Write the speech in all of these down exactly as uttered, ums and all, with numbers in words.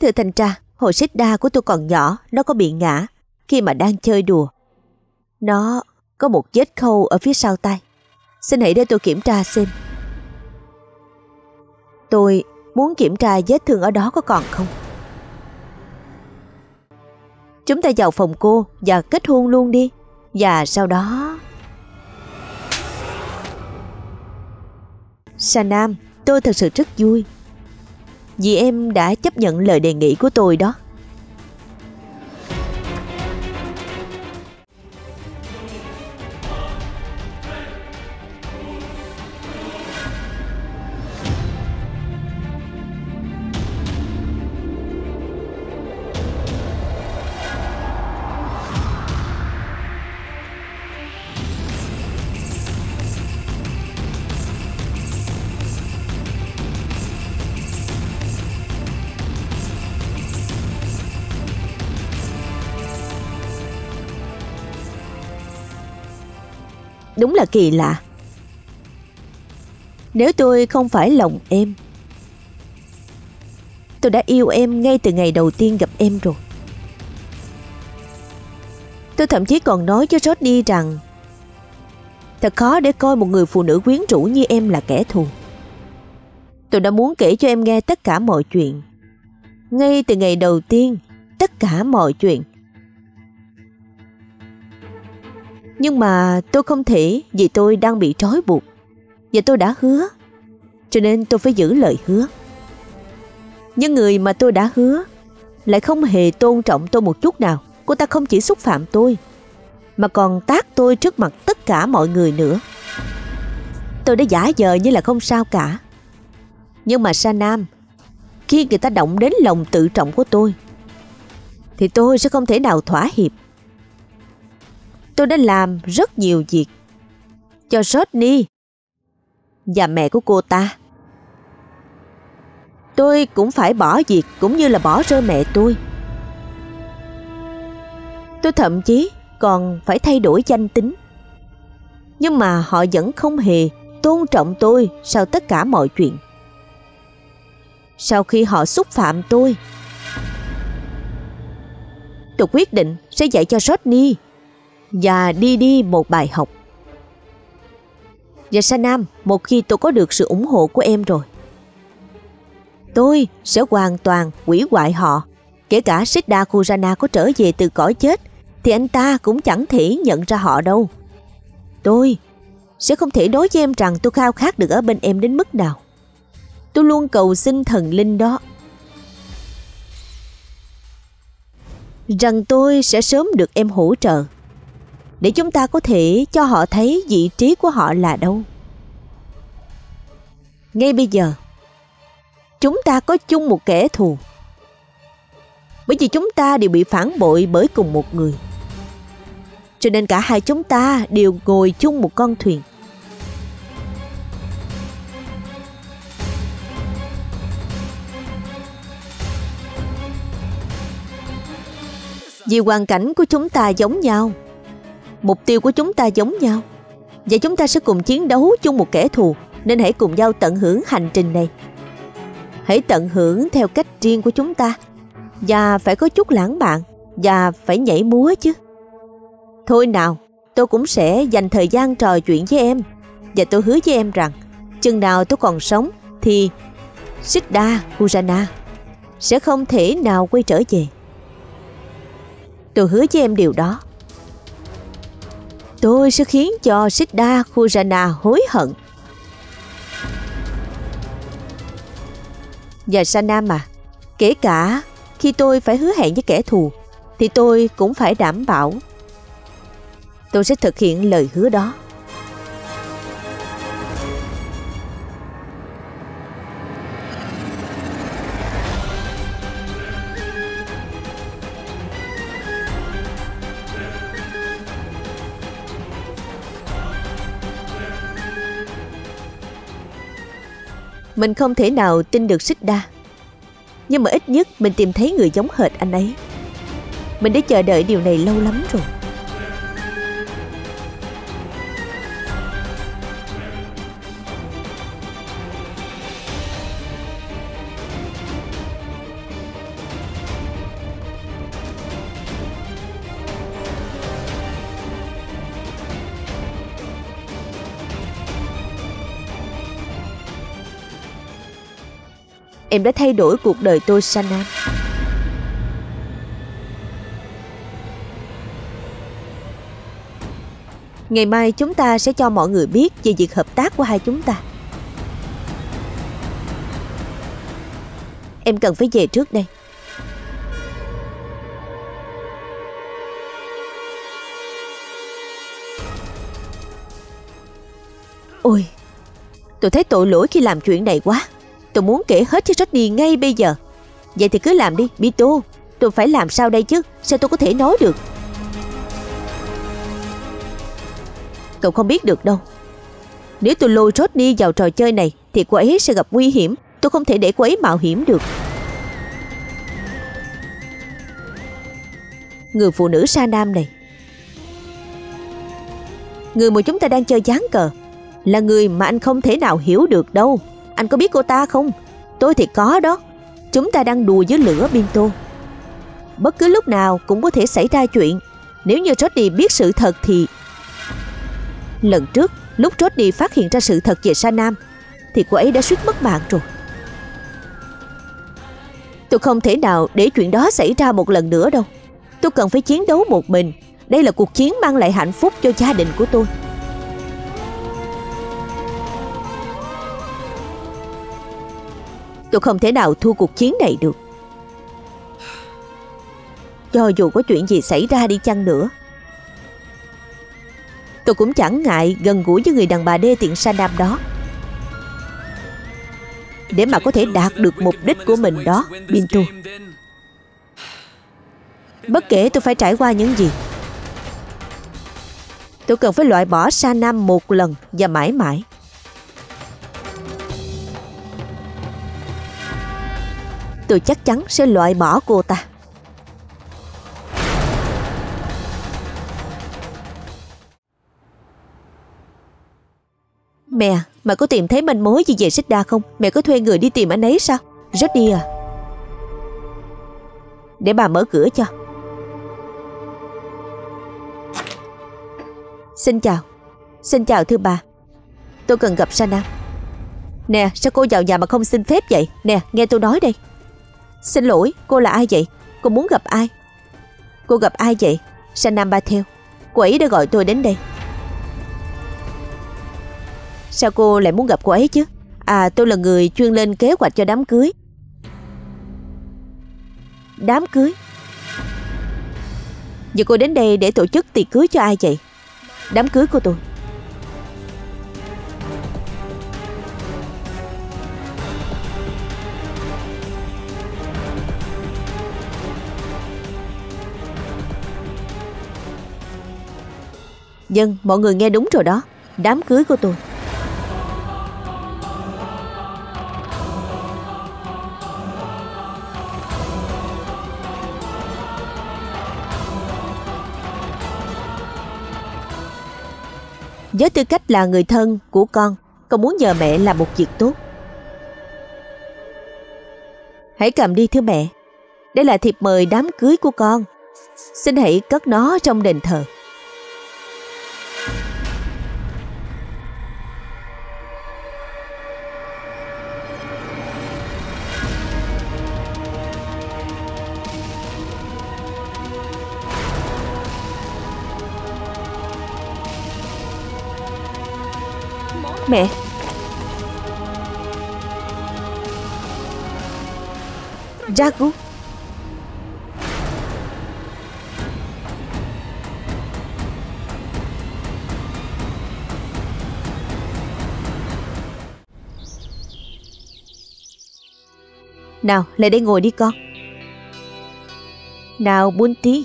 Thưa thanh tra, hồi Xích Đa của tôi còn nhỏ, nó có bị ngã khi mà đang chơi đùa. Nó có một vết khâu ở phía sau tay. Xin hãy để tôi kiểm tra xem. Tôi muốn kiểm tra vết thương ở đó có còn không. Chúng ta vào phòng cô và kết hôn luôn đi. Và sau đó... Sanam, tôi thật sự rất vui vì em đã chấp nhận lời đề nghị của tôi đó. Đúng là kỳ lạ. Nếu tôi không phải lòng em, tôi đã yêu em ngay từ ngày đầu tiên gặp em rồi. Tôi thậm chí còn nói với Rodney rằng thật khó để coi một người phụ nữ quyến rũ như em là kẻ thù. Tôi đã muốn kể cho em nghe tất cả mọi chuyện ngay từ ngày đầu tiên, tất cả mọi chuyện. Nhưng mà tôi không thể vì tôi đang bị trói buộc. Và tôi đã hứa, cho nên tôi phải giữ lời hứa. Nhưng người mà tôi đã hứa lại không hề tôn trọng tôi một chút nào. Cô ta không chỉ xúc phạm tôi mà còn tát tôi trước mặt tất cả mọi người nữa. Tôi đã giả vờ như là không sao cả. Nhưng mà Sanam, khi người ta động đến lòng tự trọng của tôi thì tôi sẽ không thể nào thỏa hiệp. Tôi đã làm rất nhiều việc cho Jody và mẹ của cô ta. Tôi cũng phải bỏ việc cũng như là bỏ rơi mẹ tôi. Tôi thậm chí còn phải thay đổi danh tính. Nhưng mà họ vẫn không hề tôn trọng tôi sau tất cả mọi chuyện. Sau khi họ xúc phạm tôi, tôi quyết định sẽ dạy cho Jody và đi đi một bài học. Và Sanam, một khi tôi có được sự ủng hộ của em rồi, tôi sẽ hoàn toàn hủy hoại họ. Kể cả Siddharth Khurana có trở về từ cõi chết thì anh ta cũng chẳng thể nhận ra họ đâu. Tôi sẽ không thể nói với em rằng tôi khao khát được ở bên em đến mức nào. Tôi luôn cầu xin thần linh đó rằng tôi sẽ sớm được em hỗ trợ để chúng ta có thể cho họ thấy vị trí của họ là đâu. Ngay bây giờ, chúng ta có chung một kẻ thù, bởi vì chúng ta đều bị phản bội bởi cùng một người. Cho nên cả hai chúng ta đều ngồi chung một con thuyền. Vì hoàn cảnh của chúng ta giống nhau, mục tiêu của chúng ta giống nhau, và chúng ta sẽ cùng chiến đấu chung một kẻ thù. Nên hãy cùng nhau tận hưởng hành trình này. Hãy tận hưởng theo cách riêng của chúng ta. Và phải có chút lãng mạn, và phải nhảy múa chứ. Thôi nào, tôi cũng sẽ dành thời gian trò chuyện với em. Và tôi hứa với em rằng chừng nào tôi còn sống thì Siddharth Khurana sẽ không thể nào quay trở về. Tôi hứa với em điều đó. Tôi sẽ khiến cho Siddharth Khurana hối hận. Và Sanam à, kể cả khi tôi phải hứa hẹn với kẻ thù thì tôi cũng phải đảm bảo tôi sẽ thực hiện lời hứa đó. Mình không thể nào tin được Xích Đa, nhưng mà ít nhất mình tìm thấy người giống hệt anh ấy. Mình đã chờ đợi điều này lâu lắm rồi. em đã thay đổi cuộc đời tôi, Sanam. Ngày mai chúng ta sẽ cho mọi người biết về việc hợp tác của hai chúng ta. Em cần phải về trước đây. Ôi, tôi thấy tội lỗi khi làm chuyện này quá. Tôi muốn kể hết cho Rodney ngay bây giờ. Vậy thì cứ làm đi, Pito. Tôi phải làm sao đây chứ? Sao tôi có thể nói được? Cậu không biết được đâu. Nếu tôi lôi Rodney vào trò chơi này thì cô ấy sẽ gặp nguy hiểm. Tôi không thể để cô ấy mạo hiểm được. Người phụ nữ Sanam này, người mà chúng ta đang chơi ván cờ, là người mà anh không thể nào hiểu được đâu. Anh có biết cô ta không? Tôi thì có đó. Chúng ta đang đùa với lửa, Bintu. Bất cứ lúc nào cũng có thể xảy ra chuyện. Nếu như Jody biết sự thật thì... Lần trước lúc Jody phát hiện ra sự thật về Sanam thì cô ấy đã suýt mất mạng rồi. Tôi không thể nào để chuyện đó xảy ra một lần nữa đâu. Tôi cần phải chiến đấu một mình. Đây là cuộc chiến mang lại hạnh phúc cho gia đình của tôi. Tôi không thể nào thua cuộc chiến này được. Cho dù có chuyện gì xảy ra đi chăng nữa, tôi cũng chẳng ngại gần gũi với người đàn bà đê tiện Sanam đó, để mà có thể đạt được mục đích của mình đó, Bintu. Bất kể tôi phải trải qua những gì, tôi cần phải loại bỏ Sanam một lần và mãi mãi. Tôi chắc chắn sẽ loại bỏ cô ta. Mẹ, mẹ có tìm thấy manh mối gì về Xích Đa không? Mẹ có thuê người đi tìm anh ấy sao? Jody à? Để bà mở cửa cho. Xin chào. Xin chào thưa bà. Tôi cần gặp Sanam. Nè, sao cô vào nhà mà không xin phép vậy? Nè, nghe tôi nói đây. Xin lỗi, cô là ai vậy? Cô muốn gặp ai? Cô gặp ai vậy? Sanam Patel. Cô ấy đã gọi tôi đến đây. Sao cô lại muốn gặp cô ấy chứ? À, tôi là người chuyên lên kế hoạch cho đám cưới. Đám cưới? Giờ cô đến đây để tổ chức tiệc cưới cho ai vậy? Đám cưới của tôi. Dân, mọi người nghe đúng rồi đó. Đám cưới của tôi. Với tư cách là người thân của con, con muốn nhờ mẹ làm một việc tốt. Hãy cầm đi thưa mẹ. Đây là thiệp mời đám cưới của con. Xin hãy cất nó trong đền thờ. Mẹ. Jagu. Nào, lại đây ngồi đi con. Nào, Bunty.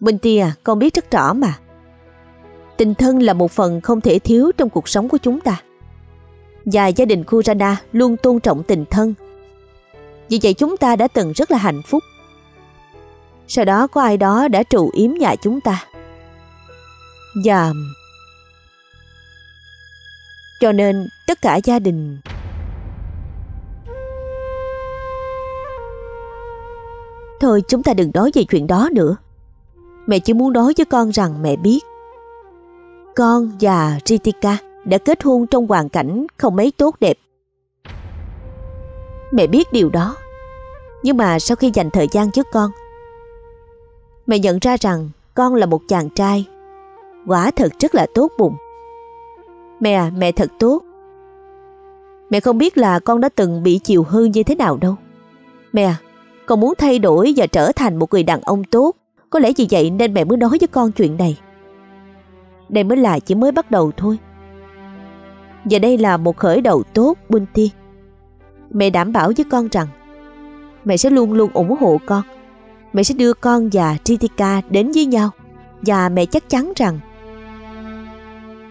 Bunty à, con biết rất rõ mà. Tình thân là một phần không thể thiếu trong cuộc sống của chúng ta. Và gia đình Khurana luôn tôn trọng tình thân. Vì vậy chúng ta đã từng rất là hạnh phúc. Sau đó có ai đó đã trù yếm nhà chúng ta. Và... Cho nên tất cả gia đình... Thôi chúng ta đừng nói về chuyện đó nữa. Mẹ chỉ muốn nói với con rằng mẹ biết con và Ritika đã kết hôn trong hoàn cảnh không mấy tốt đẹp. Mẹ biết điều đó, nhưng mà sau khi dành thời gian với con, mẹ nhận ra rằng con là một chàng trai quả thật rất là tốt bụng. Mẹ à, mẹ thật tốt. Mẹ không biết là con đã từng bị chiều hư như thế nào đâu. Mẹ à, con muốn thay đổi và trở thành một người đàn ông tốt. Có lẽ vì vậy nên mẹ mới nói với con chuyện này. Đây mới là chỉ mới bắt đầu thôi. Và đây là một khởi đầu tốt, Bunty. Mẹ đảm bảo với con rằng mẹ sẽ luôn luôn ủng hộ con. Mẹ sẽ đưa con và Ritika đến với nhau. Và mẹ chắc chắn rằng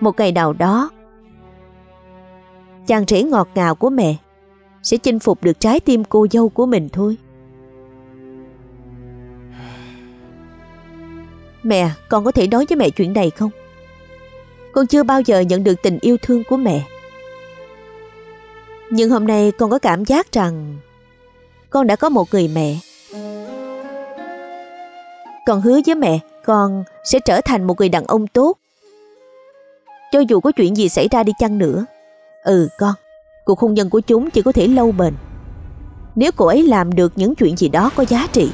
một ngày nào đó, chàng rể ngọt ngào của mẹ sẽ chinh phục được trái tim cô dâu của mình thôi. Mẹ, con có thể nói với mẹ chuyện này không? Con chưa bao giờ nhận được tình yêu thương của mẹ. Nhưng hôm nay con có cảm giác rằng con đã có một người mẹ. Con hứa với mẹ con sẽ trở thành một người đàn ông tốt, cho dù có chuyện gì xảy ra đi chăng nữa. Ừ con, cuộc hôn nhân của chúng chỉ có thể lâu bền nếu cô ấy làm được những chuyện gì đó có giá trị.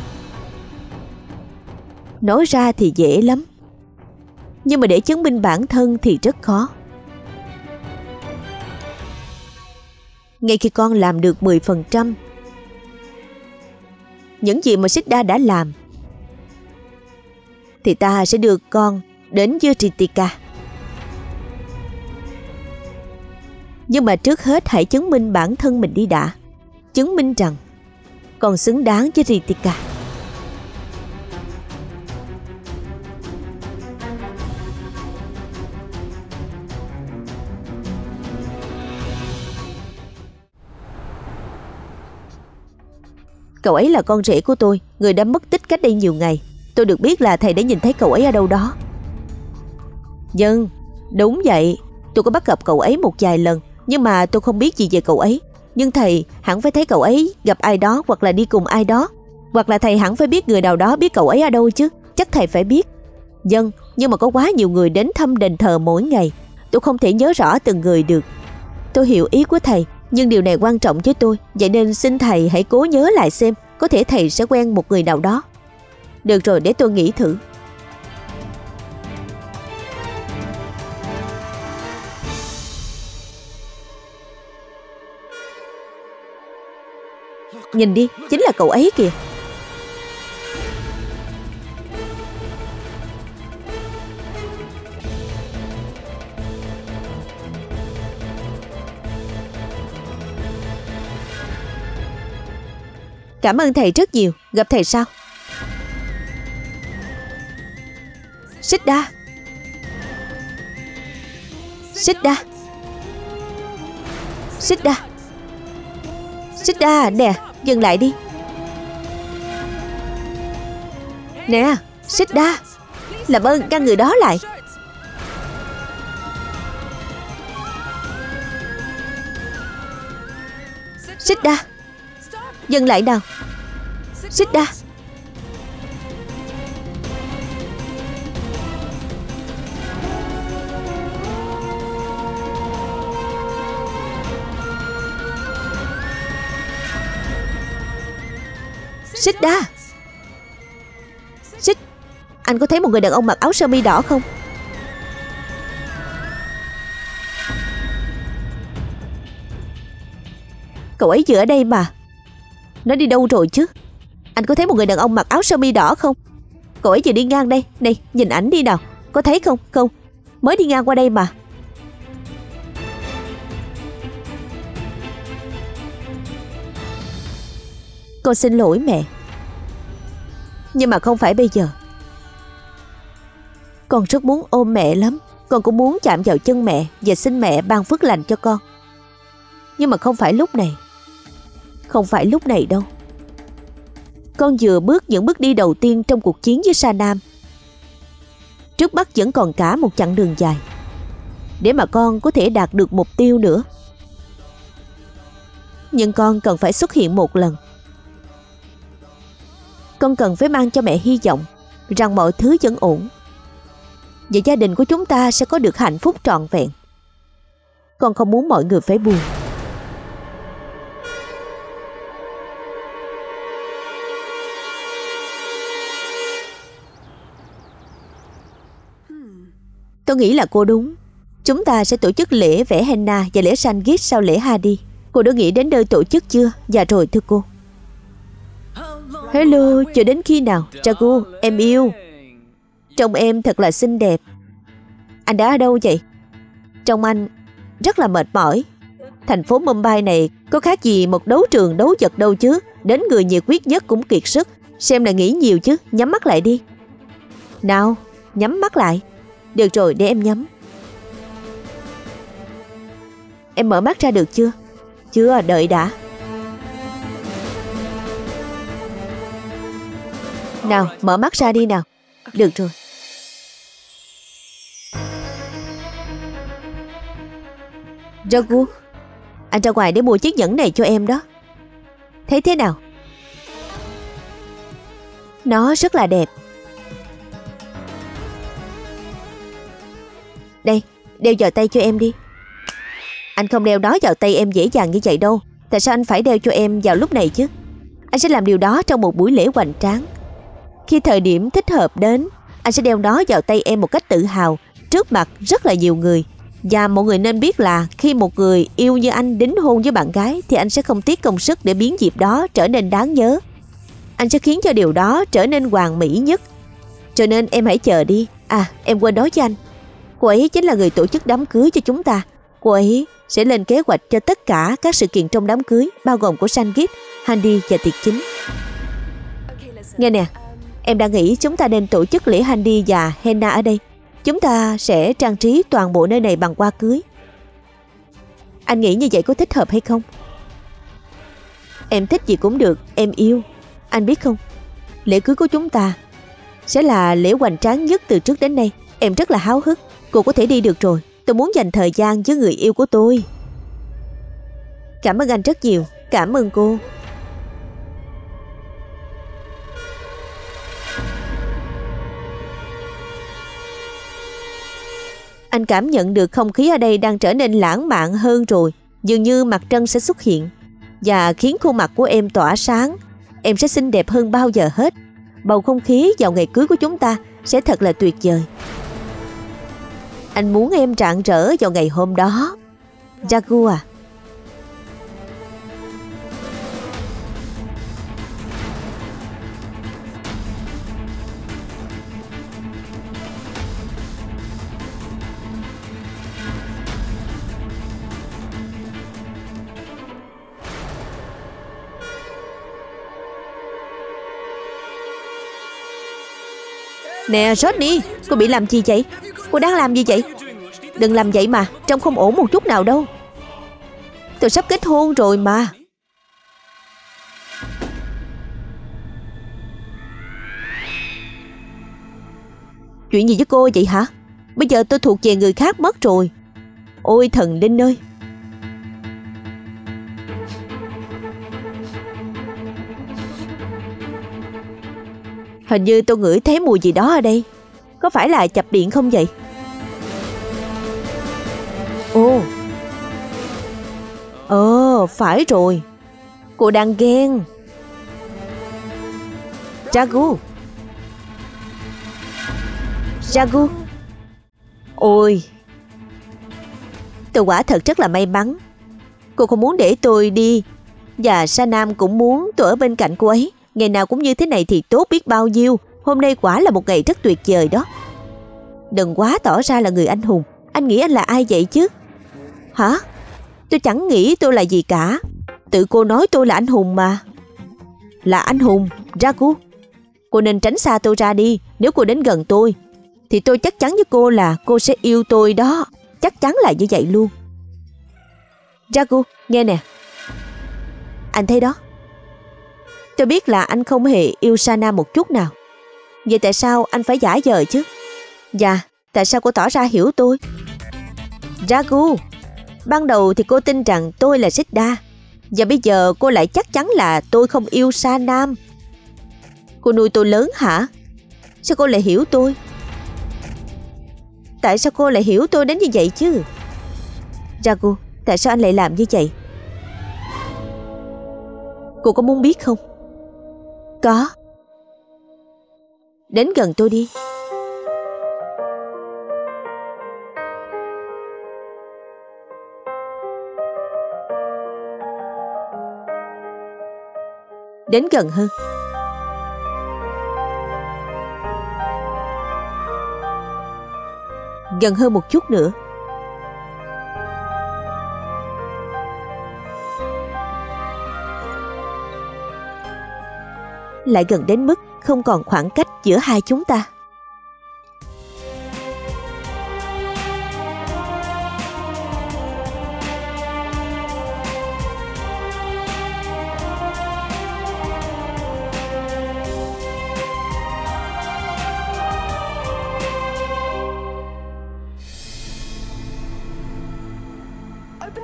Nói ra thì dễ lắm, nhưng mà để chứng minh bản thân thì rất khó. Ngay khi con làm được mười phần trăm những gì mà Xích Đa đã làm, thì ta sẽ đưa con đến với Ritika. Nhưng mà trước hết hãy chứng minh bản thân mình đi đã. Chứng minh rằng con xứng đáng với Ritika. Cậu ấy là con rể của tôi, người đã mất tích cách đây nhiều ngày. Tôi được biết là thầy đã nhìn thấy cậu ấy ở đâu đó. Dân, đúng vậy. Tôi có bắt gặp cậu ấy một vài lần, nhưng mà tôi không biết gì về cậu ấy. Nhưng thầy hẳn phải thấy cậu ấy gặp ai đó, hoặc là đi cùng ai đó. Hoặc là thầy hẳn phải biết người nào đó biết cậu ấy ở đâu chứ. Chắc thầy phải biết. Dân, nhưng mà có quá nhiều người đến thăm đền thờ mỗi ngày. Tôi không thể nhớ rõ từng người được. Tôi hiểu ý của thầy, nhưng điều này quan trọng với tôi. Vậy nên xin thầy hãy cố nhớ lại xem. Có thể thầy sẽ quen một người nào đó. Được rồi, để tôi nghĩ thử. Nhìn đi, chính là cậu ấy kìa. Cảm ơn thầy rất nhiều. Gặp thầy sau. Xích Đa, Xích Đa, Xích Đa, Xích Đa, nè, dừng lại đi. Nè, Xích Đa, làm ơn ngăn người đó lại. Xích Đa, dừng lại nào. Xích Đa. Xích Đa. Xích, anh có thấy một người đàn ông mặc áo sơ mi đỏ không? Cậu ấy vừa ở đây mà. Nó đi đâu rồi chứ? Anh có thấy một người đàn ông mặc áo sơ mi đỏ không? Cậu ấy vừa đi ngang đây. Này, nhìn ảnh đi nào. Có thấy không? Không, mới đi ngang qua đây mà. Con xin lỗi mẹ, nhưng mà không phải bây giờ. Con rất muốn ôm mẹ lắm. Con cũng muốn chạm vào chân mẹ và xin mẹ ban phước lành cho con. Nhưng mà không phải lúc này. Không phải lúc này đâu. Con vừa bước những bước đi đầu tiên trong cuộc chiến với Sanam. Trước mắt vẫn còn cả một chặng đường dài để mà con có thể đạt được mục tiêu nữa. Nhưng con cần phải xuất hiện một lần. Con cần phải mang cho mẹ hy vọng rằng mọi thứ vẫn ổn. và gia đình của chúng ta sẽ có được hạnh phúc trọn vẹn. Con không muốn mọi người phải buồn. Tôi nghĩ là cô đúng. Chúng ta sẽ tổ chức lễ vẽ henna và lễ Sangeet sau lễ Hadi. Cô đã nghĩ đến nơi tổ chức chưa? Dạ rồi thưa cô. Hello, chờ đến khi nào? Jagu, em yêu. Chồng em thật là xinh đẹp. Anh đã ở đâu vậy? Chồng anh rất là mệt mỏi. Thành phố Mumbai này có khác gì một đấu trường đấu vật đâu chứ. Đến người nhiệt huyết nhất cũng kiệt sức. Xem là nghĩ nhiều chứ. Nhắm mắt lại đi. Nào, nhắm mắt lại. Được rồi, để em nhắm. Em mở mắt ra được chưa? Chưa, đợi đã. Nào, mở mắt ra đi nào. Được rồi. Raghu, anh ra ngoài để mua chiếc nhẫn này cho em đó. Thấy thế nào? Nó rất là đẹp. Đây, đeo vào tay cho em đi. Anh không đeo nó vào tay em dễ dàng như vậy đâu. Tại sao anh phải đeo cho em vào lúc này chứ? Anh sẽ làm điều đó trong một buổi lễ hoành tráng. Khi thời điểm thích hợp đến, anh sẽ đeo nó vào tay em một cách tự hào trước mặt rất là nhiều người. Và mọi người nên biết là khi một người yêu như anh đính hôn với bạn gái thì anh sẽ không tiếc công sức để biến dịp đó trở nên đáng nhớ. Anh sẽ khiến cho điều đó trở nên hoàn mỹ nhất. Cho nên em hãy chờ đi. À, em quên nói với anh. Cô ấy chính là người tổ chức đám cưới cho chúng ta. Cô ấy sẽ lên kế hoạch cho tất cả các sự kiện trong đám cưới, bao gồm của Sangeet, Handi và tiệc chính. Nghe nè, em đang nghĩ chúng ta nên tổ chức lễ Handi và Henna ở đây. Chúng ta sẽ trang trí toàn bộ nơi này bằng hoa cưới. Anh nghĩ như vậy có thích hợp hay không? Em thích gì cũng được, em yêu. Anh biết không, lễ cưới của chúng ta sẽ là lễ hoành tráng nhất từ trước đến nay. Em rất là háo hức. Cô có thể đi được rồi. Tôi muốn dành thời gian với người yêu của tôi. Cảm ơn anh rất nhiều. Cảm ơn cô. Anh cảm nhận được không khí ở đây đang trở nên lãng mạn hơn rồi. Dường như mặt trăng sẽ xuất hiện và khiến khuôn mặt của em tỏa sáng. Em sẽ xinh đẹp hơn bao giờ hết. Bầu không khí vào ngày cưới của chúng ta sẽ thật là tuyệt vời. Anh muốn em rạng rỡ vào ngày hôm đó. Jagu à. Nè Rodney, cô bị làm gì vậy? Cô đang làm gì vậy? Đừng làm vậy mà, trông không ổn một chút nào đâu. Tôi sắp kết hôn rồi mà. Chuyện gì với cô vậy hả? Bây giờ tôi thuộc về người khác mất rồi. Ôi thần linh ơi. Hình như tôi ngửi thấy mùi gì đó ở đây. Có phải là chập điện không vậy? Ồ. Ờ, phải rồi. Cô đang ghen. Jagu. Jagu. Ôi. Tôi quả thật rất là may mắn. Cô không muốn để tôi đi. Và Sanam cũng muốn tôi ở bên cạnh cô ấy. Ngày nào cũng như thế này thì tốt biết bao nhiêu. Hôm nay quả là một ngày rất tuyệt vời đó. Đừng quá tỏ ra là người anh hùng. Anh nghĩ anh là ai vậy chứ? Hả? Tôi chẳng nghĩ tôi là gì cả. Tự cô nói tôi là anh hùng mà. Là anh hùng, Raghu. Cô nên tránh xa tôi ra đi. Nếu cô đến gần tôi thì tôi chắc chắn với cô là cô sẽ yêu tôi đó. Chắc chắn là như vậy luôn. Raghu, nghe nè. Anh thấy đó. Tôi biết là anh không hề yêu Sana một chút nào. Vậy tại sao anh phải giả vờ chứ? Dạ, tại sao cô tỏ ra hiểu tôi? Raghu, ban đầu thì cô tin rằng tôi là Xích Đa. Và bây giờ cô lại chắc chắn là tôi không yêu Sanam. Cô nuôi tôi lớn hả? Sao cô lại hiểu tôi? Tại sao cô lại hiểu tôi đến như vậy chứ? Jagu, tại sao anh lại làm như vậy? Cô có muốn biết không? Có. Đến gần tôi đi. Đến gần hơn. Gần hơn một chút nữa. Lại gần đến mức không còn khoảng cách giữa hai chúng ta.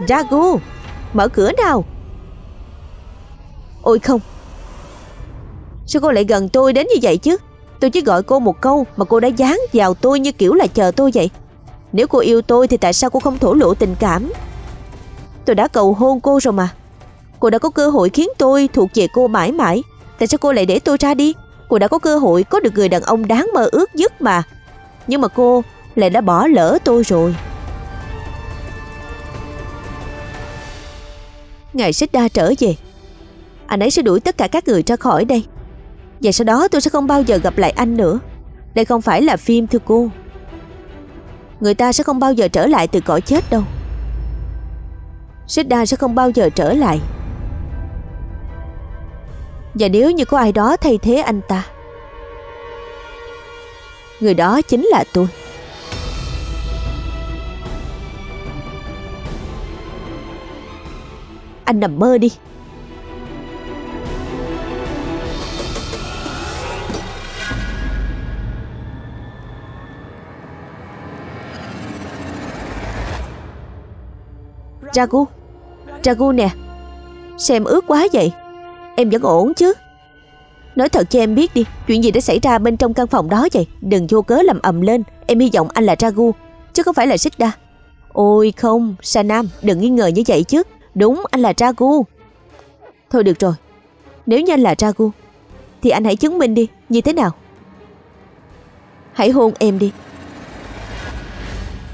Jagu, mở cửa nào. Ôi không, sao cô lại gần tôi đến như vậy chứ? Tôi chỉ gọi cô một câu mà cô đã dán vào tôi như kiểu là chờ tôi vậy. Nếu cô yêu tôi thì tại sao cô không thổ lộ tình cảm? Tôi đã cầu hôn cô rồi mà. Cô đã có cơ hội khiến tôi thuộc về cô mãi mãi. Tại sao cô lại để tôi ra đi? Cô đã có cơ hội có được người đàn ông đáng mơ ước nhất mà. Nhưng mà cô lại đã bỏ lỡ tôi rồi. Ngài Xích Đa trở về. Anh ấy sẽ đuổi tất cả các người ra khỏi đây. Và sau đó tôi sẽ không bao giờ gặp lại anh nữa. Đây không phải là phim thưa cô. Người ta sẽ không bao giờ trở lại từ cõi chết đâu. Xích Đa sẽ không bao giờ trở lại. Và nếu như có ai đó thay thế anh ta, người đó chính là tôi. Anh nằm mơ đi. Raghu, Raghu nè, sao em ướt quá vậy? Em vẫn ổn chứ? Nói thật cho em biết đi, chuyện gì đã xảy ra bên trong căn phòng đó vậy? Đừng vô cớ làm ầm lên. Em hy vọng anh là Raghu chứ không phải là Xích Đa. Ôi không, Sanam, đừng nghi ngờ như vậy chứ. Đúng, anh là Raghu. Thôi được rồi, nếu như anh là Raghu thì anh hãy chứng minh đi. Như thế nào? Hãy hôn em đi.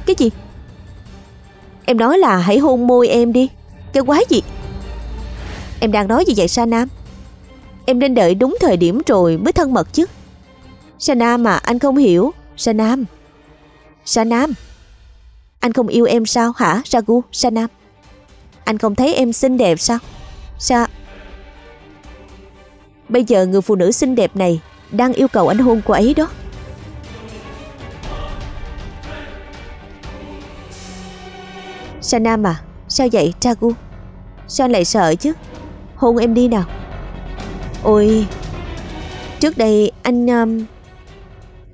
Cái gì? Em nói là hãy hôn môi em đi. Cái quái gì? Em đang nói gì vậy Sanam? Em nên đợi đúng thời điểm rồi mới thân mật chứ. Sanam mà anh không hiểu. Sanam, Sanam, anh không yêu em sao hả Raghu? Sanam, anh không thấy em xinh đẹp sao? Sao? Bây giờ người phụ nữ xinh đẹp này đang yêu cầu anh hôn cô ấy đó. Sanam à, sao vậy Raghu? Sao anh lại sợ chứ? Hôn em đi nào. Ôi, trước đây anh um,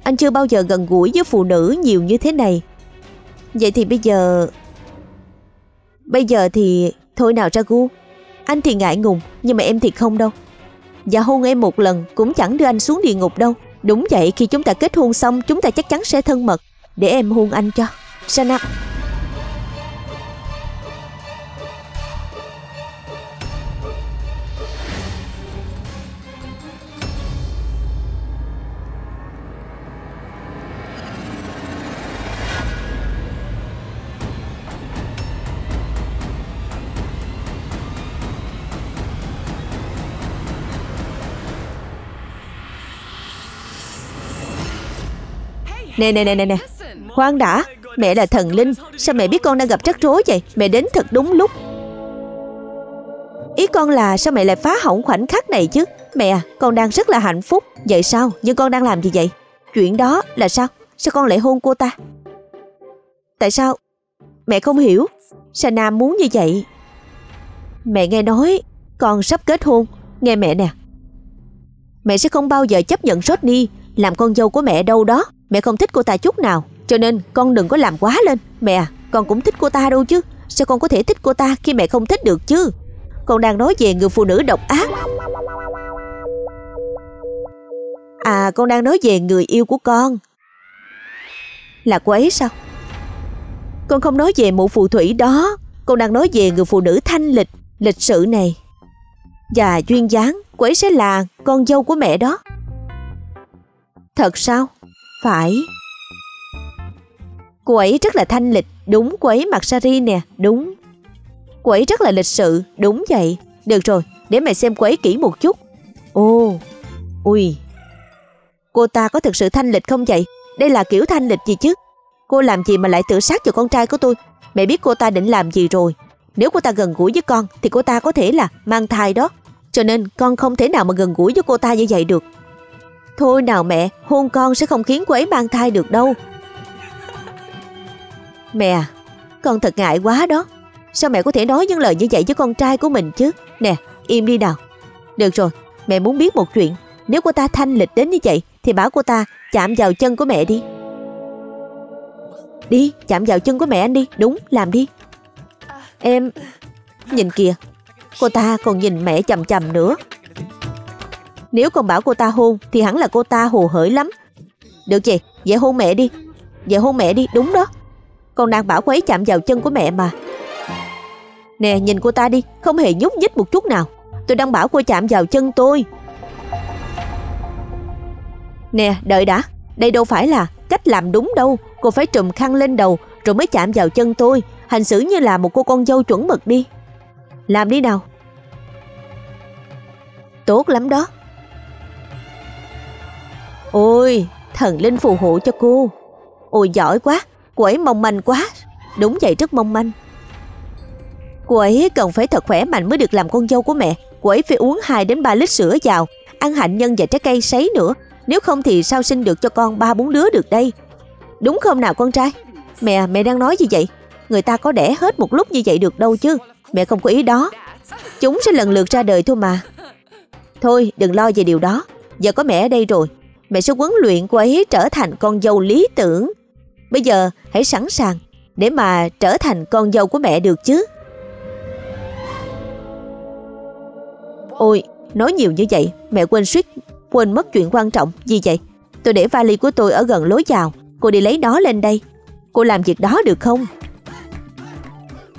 anh chưa bao giờ gần gũi với phụ nữ nhiều như thế này. Vậy thì bây giờ Bây giờ thì thôi nào Raghu. Anh thì ngại ngùng, nhưng mà em thì không đâu. Và hôn em một lần cũng chẳng đưa anh xuống địa ngục đâu. Đúng vậy, khi chúng ta kết hôn xong, chúng ta chắc chắn sẽ thân mật. Để em hôn anh cho Sanam. Nè nè nè nè nè, khoan đã, mẹ là thần linh, sao mẹ biết con đang gặp rắc rối vậy? Mẹ đến thật đúng lúc. Ý con là sao mẹ lại phá hỏng khoảnh khắc này chứ? Mẹ à, con đang rất là hạnh phúc. Vậy sao? Nhưng con đang làm gì vậy? Chuyện đó là sao? Sao con lại hôn cô ta? Tại sao? Mẹ không hiểu. Sanam muốn như vậy. Mẹ nghe nói con sắp kết hôn. Nghe mẹ nè, mẹ sẽ không bao giờ chấp nhận Rodney làm con dâu của mẹ đâu đó. Mẹ không thích cô ta chút nào. Cho nên con đừng có làm quá lên. Mẹ à, con cũng thích cô ta đâu chứ. Sao con có thể thích cô ta khi mẹ không thích được chứ? Con đang nói về người phụ nữ độc ác. À, con đang nói về người yêu của con. Là cô ấy sao? Con không nói về mụ phù thủy đó, con đang nói về người phụ nữ thanh lịch, lịch sự này. Và duyên dáng, cô ấy sẽ là con dâu của mẹ đó. Thật sao? Phải. Cô ấy rất là thanh lịch, đúng. Cô ấy mặc sari nè, đúng. Cô ấy rất là lịch sự, đúng vậy. Được rồi, để mày xem cô ấy kỹ một chút. Ồ, ui, cô ta có thực sự thanh lịch không vậy? Đây là kiểu thanh lịch gì chứ? Cô làm gì mà lại tự sát vào con trai của tôi? Mẹ biết cô ta định làm gì rồi. Nếu cô ta gần gũi với con thì cô ta có thể là mang thai đó. Cho nên con không thể nào mà gần gũi với cô ta như vậy được. Thôi nào mẹ, hôn con sẽ không khiến cô ấy mang thai được đâu. Mẹ à, con thật ngại quá đó. Sao mẹ có thể nói những lời như vậy với con trai của mình chứ? Nè, im đi nào. Được rồi, mẹ muốn biết một chuyện. Nếu cô ta thanh lịch đến như vậy thì bảo cô ta chạm vào chân của mẹ đi. Đi, chạm vào chân của mẹ anh đi. Đúng, làm đi. Em, nhìn kìa, cô ta còn nhìn mẹ chằm chằm nữa. Nếu con bảo cô ta hôn thì hẳn là cô ta hồ hởi lắm. Được vậy, vậy hôn mẹ đi. Vậy hôn mẹ đi, đúng đó. Con đang bảo cô ấy chạm vào chân của mẹ mà. Nè, nhìn cô ta đi, không hề nhúc nhích một chút nào. Tôi đang bảo cô chạm vào chân tôi. Nè, đợi đã, đây đâu phải là cách làm đúng đâu. Cô phải trùm khăn lên đầu rồi mới chạm vào chân tôi. Hành xử như là một cô con dâu chuẩn mực đi. Làm đi nào. Tốt lắm đó. Ôi, thần linh phù hộ cho cô. Ôi giỏi quá, cô ấy mong manh quá. Đúng vậy, rất mong manh. Cô ấy cần phải thật khỏe mạnh mới được làm con dâu của mẹ. Cô ấy phải uống hai đến ba lít sữa vào, ăn hạnh nhân và trái cây sấy nữa. Nếu không thì sao sinh được cho con ba bốn đứa được đây. Đúng không nào con trai? Mẹ, mẹ đang nói gì vậy? Người ta có đẻ hết một lúc như vậy được đâu chứ. Mẹ không có ý đó. Chúng sẽ lần lượt ra đời thôi mà. Thôi đừng lo về điều đó. Giờ có mẹ ở đây rồi, mẹ sẽ huấn luyện cô ấy trở thành con dâu lý tưởng. Bây giờ hãy sẵn sàng để mà trở thành con dâu của mẹ được chứ. Ôi, nói nhiều như vậy mẹ quên suýt quên mất chuyện quan trọng. Gì vậy? Tôi để vali của tôi ở gần lối vào. Cô đi lấy nó lên đây. Cô làm việc đó được không?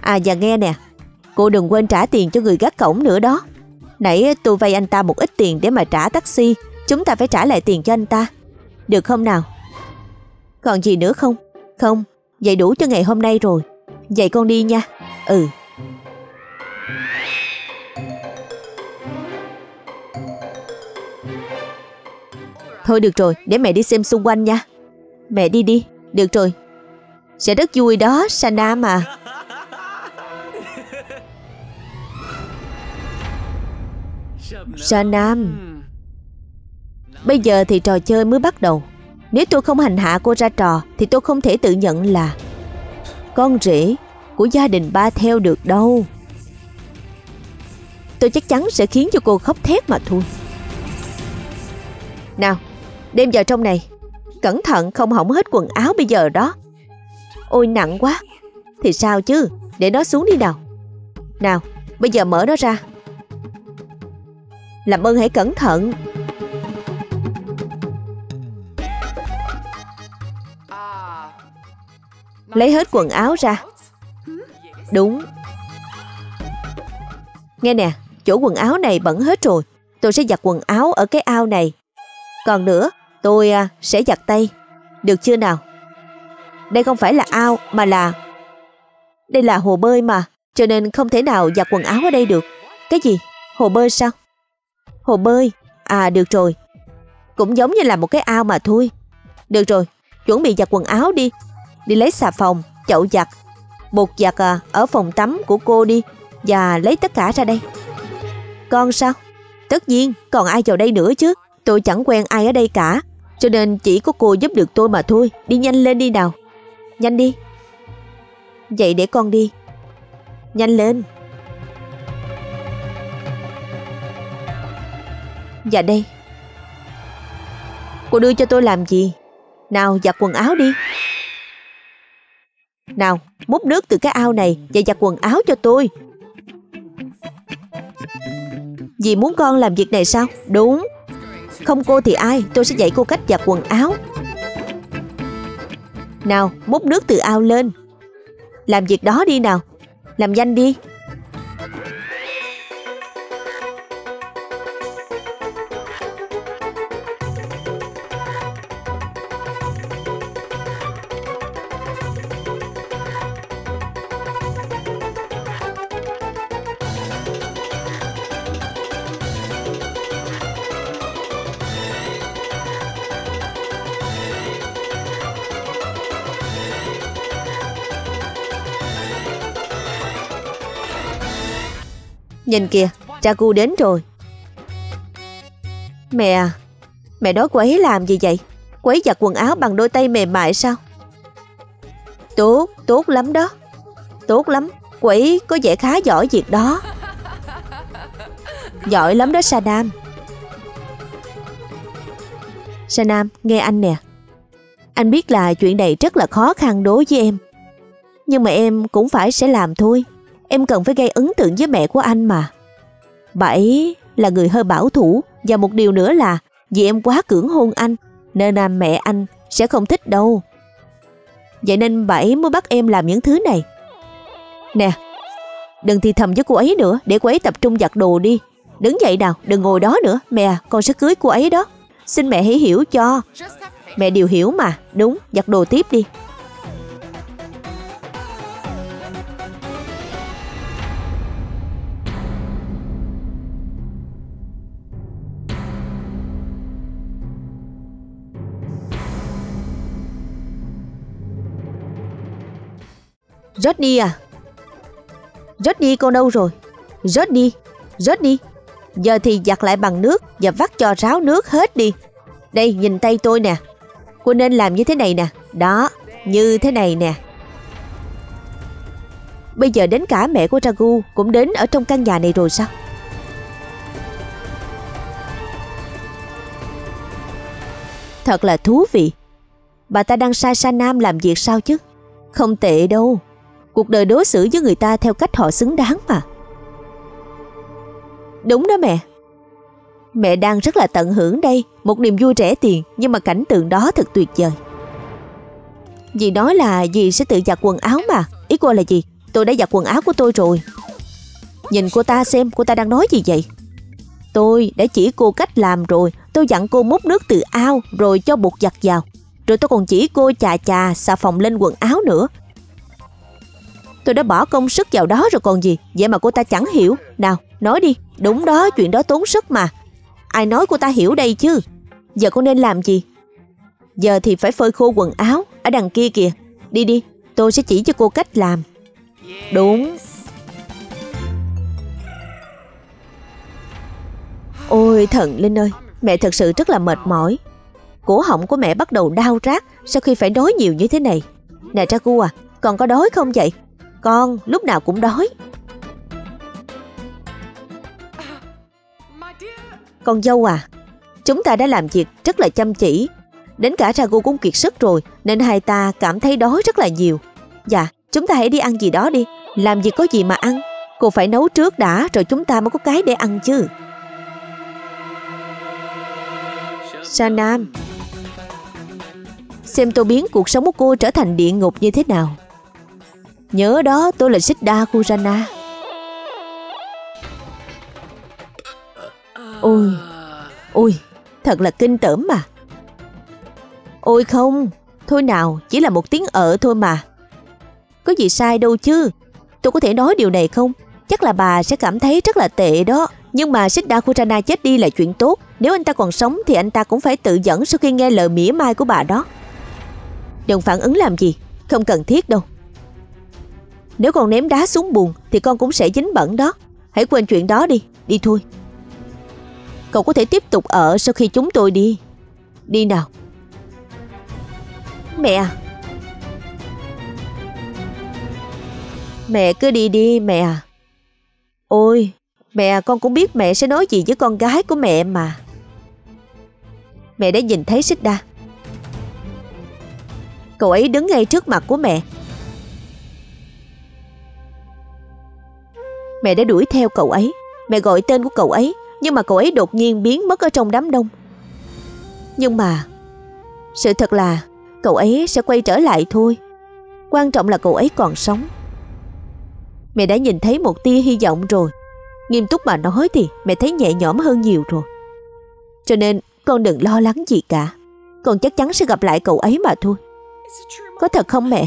À, và nghe nè, cô đừng quên trả tiền cho người gác cổng nữa đó. Nãy tôi vay anh ta một ít tiền để mà trả taxi. Chúng ta phải trả lại tiền cho anh ta, được không nào? Còn gì nữa không? Không, vậy đủ cho ngày hôm nay rồi. Vậy con đi nha. Ừ. Thôi được rồi, để mẹ đi xem xung quanh nha. Mẹ đi đi. Được rồi. Sẽ rất vui đó, Sanam mà. Sanam, bây giờ thì trò chơi mới bắt đầu. Nếu tôi không hành hạ cô ra trò thì tôi không thể tự nhận là con rể của gia đình Ba Theo được đâu. Tôi chắc chắn sẽ khiến cho cô khóc thét mà thôi. Nào, đem vào trong này. Cẩn thận không hỏng hết quần áo bây giờ đó. Ôi nặng quá. Thì sao chứ, để nó xuống đi nào. Nào, bây giờ mở nó ra. Làm ơn hãy cẩn thận. Lấy hết quần áo ra. Đúng. Nghe nè, chỗ quần áo này bẩn hết rồi. Tôi sẽ giặt quần áo ở cái ao này. Còn nữa, tôi sẽ giặt tay. Được chưa nào? Đây không phải là ao mà là... Đây là hồ bơi mà. Cho nên không thể nào giặt quần áo ở đây được. Cái gì? Hồ bơi sao? Hồ bơi. À được rồi. Cũng giống như là một cái ao mà thôi. Được rồi, chuẩn bị giặt quần áo đi. Đi lấy xà phòng, chậu giặt, bột giặt ở phòng tắm của cô đi. Và lấy tất cả ra đây. Con sao? Tất nhiên, còn ai vào đây nữa chứ. Tôi chẳng quen ai ở đây cả. Cho nên chỉ có cô giúp được tôi mà thôi. Đi nhanh lên đi nào. Nhanh đi. Vậy để con đi. Nhanh lên. Dạ đây. Cô đưa cho tôi làm gì? Nào, giặt quần áo đi. Nào, múc nước từ cái ao này và giặt quần áo cho tôi. Dì muốn con làm việc này sao? Đúng. Không cô thì ai? Tôi sẽ dạy cô cách giặt quần áo. Nào, múc nước từ ao lên. Làm việc đó đi nào. Làm nhanh đi. Nhìn kìa, Jagu đến rồi. Mẹ à, mẹ đó quấy làm gì vậy? Quấy giặt quần áo bằng đôi tay mềm mại sao? Tốt, tốt lắm đó. Tốt lắm, quấy có vẻ khá giỏi việc đó. Giỏi lắm đó Sanam. Sanam, nghe anh nè. Anh biết là chuyện này rất là khó khăn đối với em. Nhưng mà em cũng phải sẽ làm thôi. Em cần phải gây ấn tượng với mẹ của anh mà. Bà ấy là người hơi bảo thủ. Và một điều nữa là vì em quá cưỡng hôn anh nên là mẹ anh sẽ không thích đâu. Vậy nên bà ấy mới bắt em làm những thứ này. Nè, đừng thì thầm với cô ấy nữa. Để cô ấy tập trung giặt đồ đi. Đứng dậy nào, đừng ngồi đó nữa. Mẹ, con sẽ cưới cô ấy đó. Xin mẹ hãy hiểu cho. Mẹ đều hiểu mà. Đúng, giặt đồ tiếp đi. Rodney à? Rodney con đâu rồi? Rodney, Rodney. Giờ thì giặt lại bằng nước và vắt cho ráo nước hết đi. Đây nhìn tay tôi nè. Cô nên làm như thế này nè. Đó, như thế này nè. Bây giờ đến cả mẹ của Raghu cũng đến ở trong căn nhà này rồi sao? Thật là thú vị. Bà ta đang sai Sanam làm việc sao chứ? Không tệ đâu. Cuộc đời đối xử với người ta theo cách họ xứng đáng mà. Đúng đó mẹ. Mẹ đang rất là tận hưởng đây. Một niềm vui rẻ tiền. Nhưng mà cảnh tượng đó thật tuyệt vời. Dì nói là dì sẽ tự giặt quần áo mà. Ý cô là gì? Tôi đã giặt quần áo của tôi rồi. Nhìn cô ta xem, cô ta đang nói gì vậy? Tôi đã chỉ cô cách làm rồi. Tôi dặn cô múc nước từ ao rồi cho bột giặt vào. Rồi tôi còn chỉ cô chà chà xà phòng lên quần áo nữa. Tôi đã bỏ công sức vào đó rồi còn gì. Vậy mà cô ta chẳng hiểu. Nào nói đi. Đúng đó, chuyện đó tốn sức mà. Ai nói cô ta hiểu đây chứ. Giờ cô nên làm gì? Giờ thì phải phơi khô quần áo. Ở đằng kia kìa. Đi đi, tôi sẽ chỉ cho cô cách làm. Đúng. Ôi thần linh ơi. Mẹ thật sự rất là mệt mỏi. Cổ họng của mẹ bắt đầu đau rát sau khi phải đói nhiều như thế này. Nè Jagu à, con có đói không vậy? Con lúc nào cũng đói. Con dâu à, chúng ta đã làm việc rất là chăm chỉ. Đến cả Jagu cũng kiệt sức rồi nên hai ta cảm thấy đói rất là nhiều. Dạ, chúng ta hãy đi ăn gì đó đi. Làm gì có gì mà ăn. Cô phải nấu trước đã rồi chúng ta mới có cái để ăn chứ. Sanam, xem tôi biến cuộc sống của cô trở thành địa ngục như thế nào. Nhớ đó, tôi là Xích Đa Khurana. Ôi, ôi, thật là kinh tởm mà. Ôi không, thôi nào, chỉ là một tiếng ở thôi mà. Có gì sai đâu chứ. Tôi có thể nói điều này không? Chắc là bà sẽ cảm thấy rất là tệ đó. Nhưng mà Siddharth Khurana chết đi là chuyện tốt. Nếu anh ta còn sống thì anh ta cũng phải tự dẫn sau khi nghe lời mỉa mai của bà đó. Đừng phản ứng làm gì. Không cần thiết đâu. Nếu con ném đá xuống bùn thì con cũng sẽ dính bẩn đó. Hãy quên chuyện đó đi. Đi thôi. Cậu có thể tiếp tục ở sau khi chúng tôi đi. Đi nào. Mẹ à. Mẹ cứ đi đi mẹ à. Ôi. Mẹ, con cũng biết mẹ sẽ nói gì với con gái của mẹ mà. Mẹ đã nhìn thấy Xích Đa. Cậu ấy đứng ngay trước mặt của mẹ. Mẹ đã đuổi theo cậu ấy. Mẹ gọi tên của cậu ấy. Nhưng mà cậu ấy đột nhiên biến mất ở trong đám đông. Nhưng mà sự thật là cậu ấy sẽ quay trở lại thôi. Quan trọng là cậu ấy còn sống. Mẹ đã nhìn thấy một tia hy vọng rồi. Nghiêm túc mà nói thì mẹ thấy nhẹ nhõm hơn nhiều rồi. Cho nên con đừng lo lắng gì cả. Con chắc chắn sẽ gặp lại cậu ấy mà thôi. Có thật không mẹ?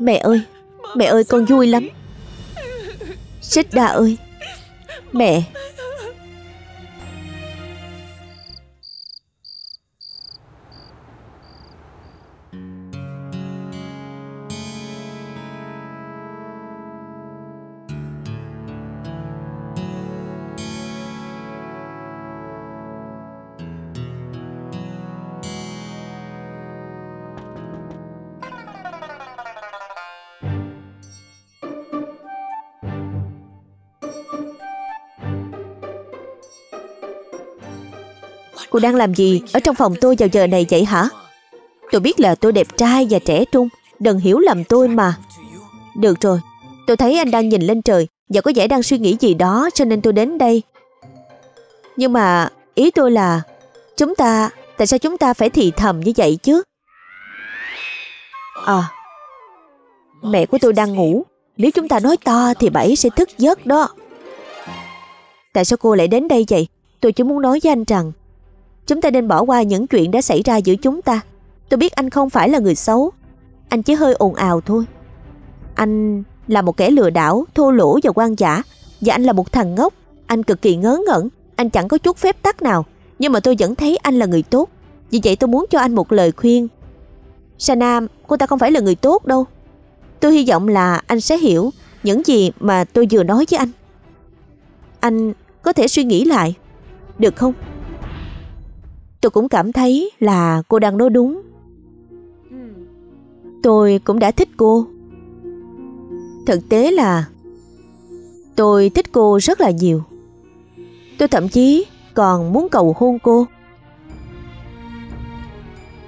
Mẹ ơi, mẹ ơi, con vui lắm. Xích Đa ơi, mẹ. Cô đang làm gì ở trong phòng tôi vào giờ này vậy hả? Tôi biết là tôi đẹp trai và trẻ trung, đừng hiểu lầm tôi mà. Được rồi, tôi thấy anh đang nhìn lên trời và có vẻ đang suy nghĩ gì đó cho nên tôi đến đây. Nhưng mà ý tôi là chúng ta, tại sao chúng ta phải thì thầm như vậy chứ? À, mẹ của tôi đang ngủ, nếu chúng ta nói to thì bà ấy sẽ thức giấc đó. Tại sao cô lại đến đây vậy? Tôi chỉ muốn nói với anh rằng chúng ta nên bỏ qua những chuyện đã xảy ra giữa chúng ta. Tôi biết anh không phải là người xấu. Anh chỉ hơi ồn ào thôi. Anh là một kẻ lừa đảo, thô lỗ và hoang dã. Và anh là một thằng ngốc. Anh cực kỳ ngớ ngẩn. Anh chẳng có chút phép tắc nào. Nhưng mà tôi vẫn thấy anh là người tốt. Vì vậy tôi muốn cho anh một lời khuyên. Sanam, cô ta không phải là người tốt đâu. Tôi hy vọng là anh sẽ hiểu những gì mà tôi vừa nói với anh. Anh có thể suy nghĩ lại, được không? Tôi cũng cảm thấy là cô đang nói đúng. Tôi cũng đã thích cô. Thực tế là tôi thích cô rất là nhiều. Tôi thậm chí còn muốn cầu hôn cô.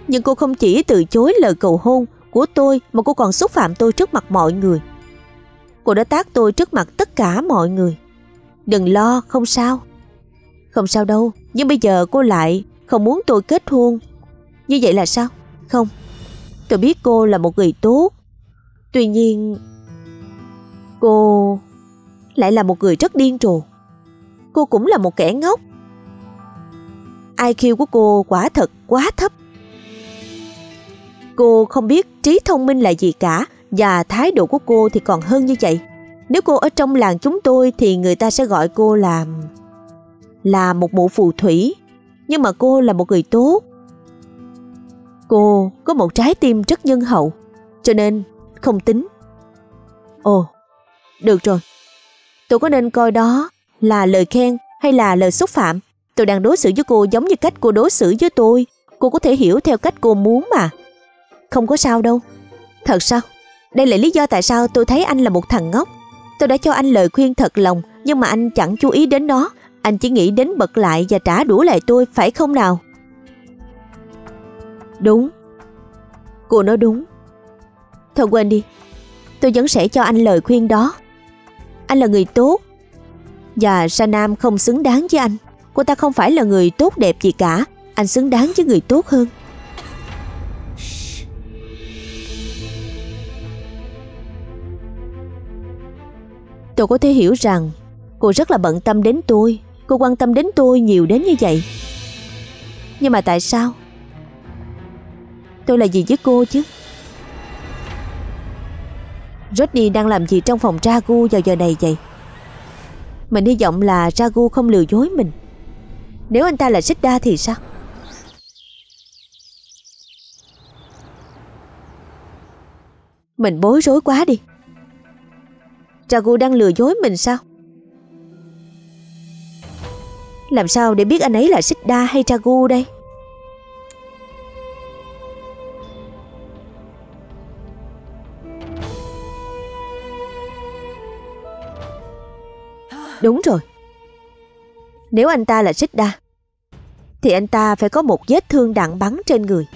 Nhưng cô không chỉ từ chối lời cầu hôn của tôi mà cô còn xúc phạm tôi trước mặt mọi người. Cô đã tát tôi trước mặt tất cả mọi người. Đừng lo, không sao. Không sao đâu. Nhưng bây giờ cô lại không muốn tôi kết hôn. Như vậy là sao? Không, tôi biết cô là một người tốt. Tuy nhiên cô lại là một người rất điên rồ. Cô cũng là một kẻ ngốc. I Q của cô quả thật quá thấp. Cô không biết trí thông minh là gì cả. Và thái độ của cô thì còn hơn như vậy. Nếu cô ở trong làng chúng tôi thì người ta sẽ gọi cô là Là một mụ phù thủy. Nhưng mà cô là một người tốt. Cô có một trái tim rất nhân hậu, cho nên không tính. Ồ, được rồi. Tôi có nên coi đó là lời khen hay là lời xúc phạm? Tôi đang đối xử với cô giống như cách cô đối xử với tôi. Cô có thể hiểu theo cách cô muốn mà. Không có sao đâu. Thật sao? Đây là lý do tại sao tôi thấy anh là một thằng ngốc. Tôi đã cho anh lời khuyên thật lòng, nhưng mà anh chẳng chú ý đến nó. Anh chỉ nghĩ đến bật lại và trả đũa lại tôi, phải không nào? Đúng. Cô nói đúng. Thôi quên đi. Tôi vẫn sẽ cho anh lời khuyên đó. Anh là người tốt. Và Sanam không xứng đáng với anh. Cô ta không phải là người tốt đẹp gì cả. Anh xứng đáng với người tốt hơn. Tôi có thể hiểu rằng cô rất là bận tâm đến tôi. Cô quan tâm đến tôi nhiều đến như vậy. Nhưng mà tại sao? Tôi là gì với cô chứ? Rodney đang làm gì trong phòng Jagu vào giờ này vậy? Mình hy vọng là Jagu không lừa dối mình. Nếu anh ta là Xích Đa thì sao? Mình bối rối quá đi. Jagu đang lừa dối mình sao? Làm sao để biết anh ấy là Xích Đa hay Jagu đây? Đúng rồi. Nếu anh ta là Xích Đa thì anh ta phải có một vết thương đạn bắn trên người.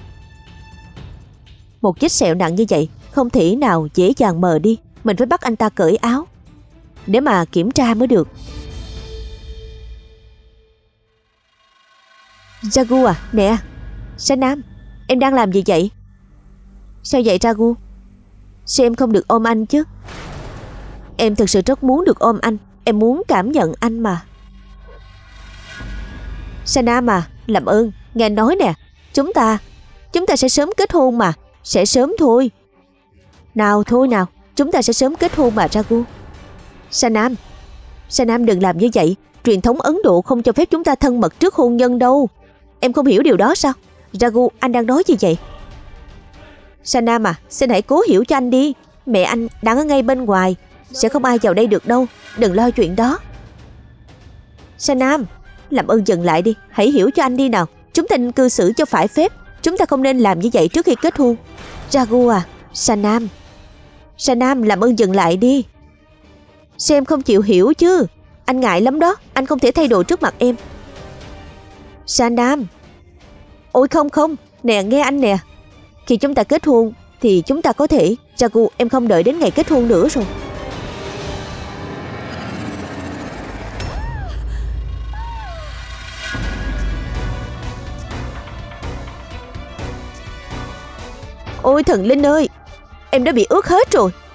Một vết sẹo nặng như vậy không thể nào dễ dàng mờ đi. Mình phải bắt anh ta cởi áo để mà kiểm tra mới được. Jagu à, nè, Sanam, Em đang làm gì vậy? Sao vậy Raghu? Sao em không được ôm anh chứ? Em thực sự rất muốn được ôm anh. Em muốn cảm nhận anh mà. Sanam à, làm ơn, nghe nói nè. Chúng ta, chúng ta sẽ sớm kết hôn mà. Sẽ sớm thôi. Nào thôi nào, chúng ta sẽ sớm kết hôn mà Raghu. Sanam, Sanam đừng làm như vậy. Truyền thống Ấn Độ không cho phép chúng ta thân mật trước hôn nhân đâu. Em không hiểu điều đó sao? Raghu, anh đang nói gì vậy? Sanam à, xin hãy cố hiểu cho anh đi. Mẹ anh đang ở ngay bên ngoài. Sẽ không ai vào đây được đâu. Đừng lo chuyện đó. Sanam, làm ơn dừng lại đi. Hãy hiểu cho anh đi nào. Chúng ta nên cư xử cho phải phép. Chúng ta không nên làm như vậy trước khi kết hôn. Raghu à, Sanam, Sanam làm ơn dừng lại đi. Xem không chịu hiểu chứ. Anh ngại lắm đó. Anh không thể thay đổi trước mặt em. Sanam. Ôi không không. Nè nghe anh nè. Khi chúng ta kết hôn thì chúng ta có thể. Raghu, em không đợi đến ngày kết hôn nữa rồi. Ôi thần linh ơi, em đã bị ướt hết rồi.